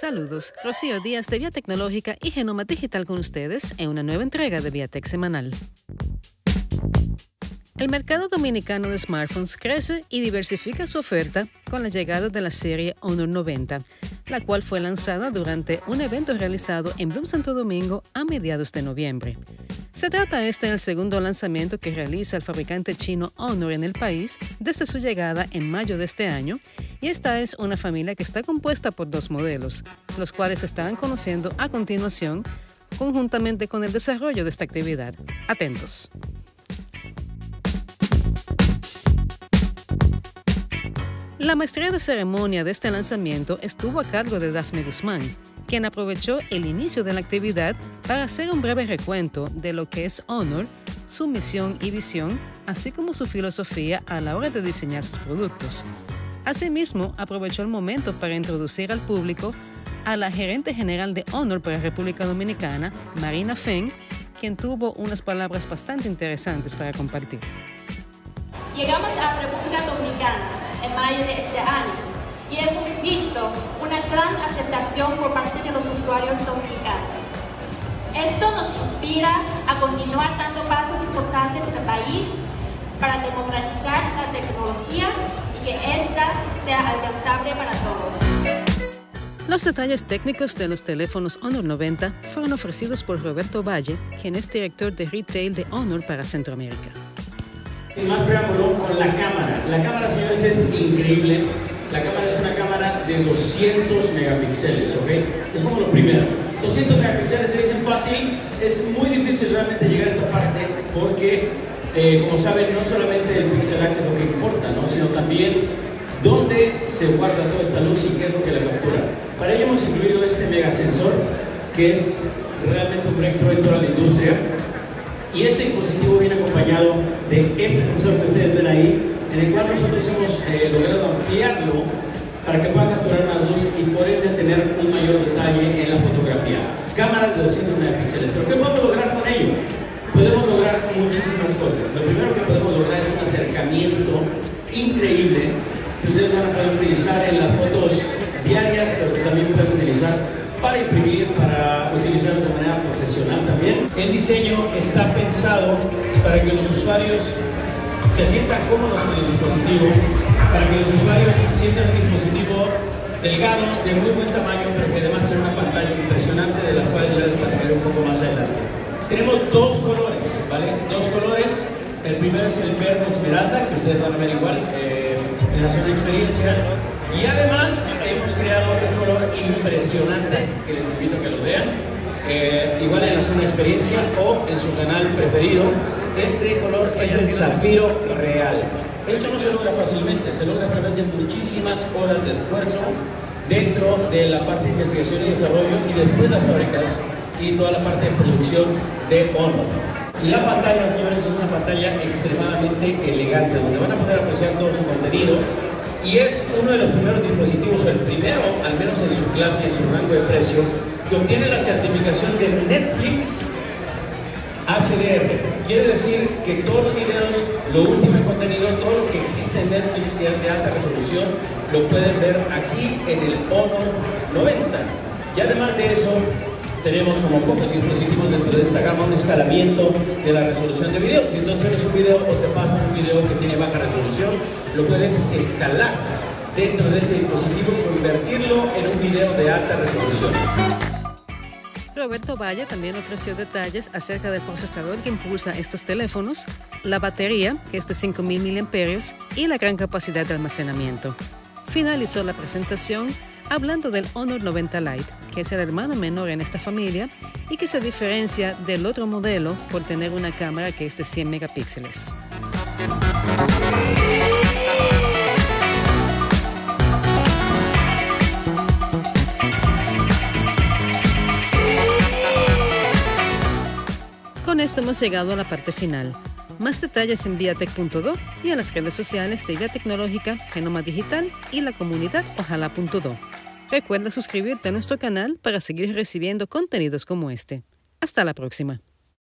Saludos, Rocío Díaz de Vía Tecnológica y Genoma Digital con ustedes en una nueva entrega de Viatek Semanal. El mercado dominicano de smartphones crece y diversifica su oferta con la llegada de la serie Honor 90, la cual fue lanzada durante un evento realizado en Bloom, Santo Domingo, a mediados de noviembre. Se trata del segundo lanzamiento que realiza el fabricante chino Honor en el país desde su llegada en mayo de este año, y esta es una familia que está compuesta por dos modelos, los cuales se estarán conociendo a continuación conjuntamente con el desarrollo de esta actividad. Atentos. La maestría de ceremonia de este lanzamiento estuvo a cargo de Dafne Guzmán, quien aprovechó el inicio de la actividad para hacer un breve recuento de lo que es Honor, su misión y visión, así como su filosofía a la hora de diseñar sus productos. Asimismo, aprovechó el momento para introducir al público a la gerente general de Honor para República Dominicana, Marina Feng, quien tuvo unas palabras bastante interesantes para compartir. Llegamos a República Dominicana en mayo de este año, y hemos visto una gran aceptación por parte de los usuarios dominicanos. Esto nos inspira a continuar dando pasos importantes en el país para democratizar la tecnología y que esta sea alcanzable para todos. Los detalles técnicos de los teléfonos Honor 90 fueron ofrecidos por Roberto Valle, quien es director de retail de Honor para Centroamérica. Más preámbulo con la cámara. La cámara, señores, es increíble. La cámara es una cámara de 200 megapíxeles, ¿ok? Es como lo primero. 200 megapíxeles se dicen fácil. Es muy difícil realmente llegar a esta parte porque, como saben, no solamente el pixelaje es lo que importa, ¿no? Sino también dónde se guarda toda esta luz y qué es lo que la captura. Para ello hemos incluido este megasensor, que es realmente un breakthrough en toda la industria. Y este dispositivo viene acompañado de este sensor que ustedes ven ahí, en el cual nosotros hemos logrado ampliarlo para que pueda capturar más luz y poder tener un mayor detalle en la fotografía. Cámaras de 200 megapíxeles. ¿Pero qué podemos lograr con ello? Podemos lograr muchísimas cosas. Lo primero que podemos lograr es un acercamiento increíble que ustedes van a poder utilizar en las fotos diarias, pero que también pueden utilizar para imprimir, para utilizarlo de manera profesional también. El diseño está pensado para que los usuarios se sientan cómodos con el dispositivo, para que los usuarios sientan un dispositivo delgado, de muy buen tamaño, pero que además tiene una pantalla impresionante, de la cual ya les platicaré un poco más adelante. Tenemos dos colores, ¿vale? Dos colores. El primero es el verde esmeralda, que ustedes van a ver igual en la zona de experiencia. Y además hemos creado un color impresionante que les invito a que lo vean, igual en la zona de experiencia o en su canal preferido. Este color es el zafiro real. Esto no se logra fácilmente, se logra a través de muchísimas horas de esfuerzo dentro de la parte de investigación y desarrollo, y después las fábricas y toda la parte de producción de Honor. La pantalla, señores, es una pantalla extremadamente elegante, donde van a poder apreciar todo su contenido, y es uno de los primeros dispositivos, o el primero, al menos en su clase, en su rango de precio, que obtiene la certificación de Netflix HDR. Quiere decir que todos los videos, lo último en contenido, todo lo que existe en Netflix que es de alta resolución, lo pueden ver aquí en el Honor 90. Y además de eso, tenemos como pocos dispositivos dentro de esta gama un escalamiento de la resolución de video. Si no tienes un video o te pasa un video que tiene baja resolución, lo puedes escalar dentro de este dispositivo y convertirlo en un video de alta resolución. Roberto Valle también ofreció detalles acerca del procesador que impulsa estos teléfonos, la batería, que es de 5000 mAh, y la gran capacidad de almacenamiento. Finalizó la presentación hablando del Honor 90 Lite, que es el hermano menor en esta familia y que se diferencia del otro modelo por tener una cámara que es de 100 megapíxeles. Con esto hemos llegado a la parte final. Más detalles en Viatek.do y en las redes sociales de Vía Tecnológica, Genoma Digital y la comunidad Ojalá.do. Recuerda suscribirte a nuestro canal para seguir recibiendo contenidos como este. Hasta la próxima.